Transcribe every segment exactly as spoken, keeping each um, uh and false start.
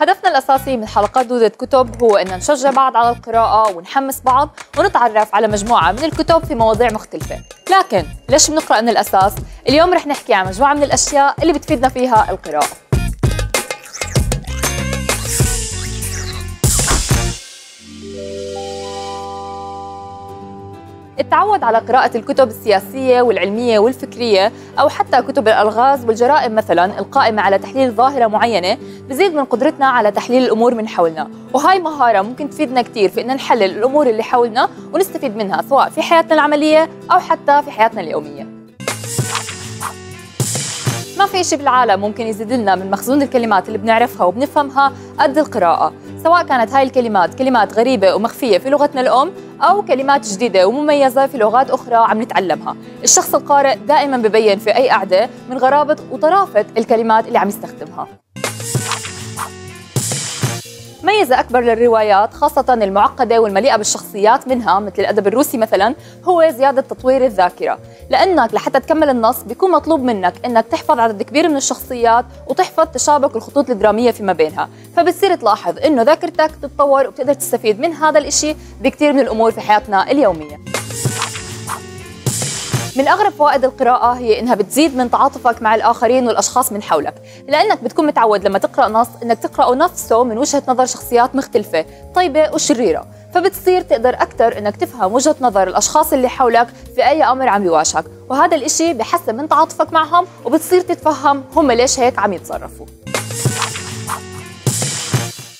هدفنا الأساسي من حلقات دودة كتب هو أن نشجع بعض على القراءة ونحمس بعض ونتعرف على مجموعة من الكتب في مواضيع مختلفة. لكن ليش بنقرأ من الأساس؟ اليوم رح نحكي عن مجموعة من الأشياء اللي بتفيدنا فيها القراءة. التعود على قراءة الكتب السياسية والعلمية والفكرية أو حتى كتب الألغاز والجرائم مثلاً القائمة على تحليل ظاهرة معينة بزيد من قدرتنا على تحليل الأمور من حولنا، وهاي مهارة ممكن تفيدنا كتير في إننا نحلل الأمور اللي حولنا ونستفيد منها سواء في حياتنا العملية أو حتى في حياتنا اليومية. ما في شيء بالعالم ممكن يزيد لنا من مخزون الكلمات اللي بنعرفها وبنفهمها قد القراءة، سواء كانت هاي الكلمات كلمات غريبة ومخفية في لغتنا الأم أو كلمات جديدة ومميزة في لغات أخرى عم نتعلمها. الشخص القارئ دائماً ببين في أي قعدة من غرابة وطرافة الكلمات اللي عم يستخدمها. ميزة أكبر للروايات خاصة المعقدة والمليئة بالشخصيات منها مثل الأدب الروسي مثلاً هو زيادة تطوير الذاكرة، لأنك لحتى تكمل النص بيكون مطلوب منك أنك تحفظ عدد كبير من الشخصيات وتحفظ تشابك الخطوط الدرامية فيما بينها، فبتصير تلاحظ أنه ذاكرتك تتطور وبتقدر تستفيد من هذا الإشي بكثير من الأمور في حياتنا اليومية. من أغرب فوائد القراءة هي إنها بتزيد من تعاطفك مع الآخرين والأشخاص من حولك، لأنك بتكون متعود لما تقرأ نص إنك تقرأه نفسه من وجهة نظر شخصيات مختلفة طيبة وشريرة، فبتصير تقدر أكثر إنك تفهم وجهة نظر الأشخاص اللي حولك في أي أمر عم يواجهك، وهذا الإشي بحسن من تعاطفك معهم وبتصير تتفهم هم ليش هيك عم يتصرفوا.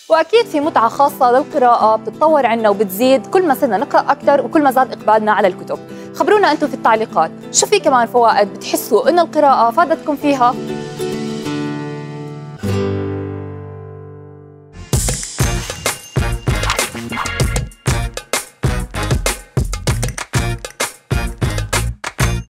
وأكيد في متعة خاصة للقراءة بتتطور عنا وبتزيد كل ما صرنا نقرأ أكثر وكل ما زاد إقبالنا على الكتب. خبرونا أنتم في التعليقات شو في كمان فوائد بتحسوا إن القراءة فادتكم فيها؟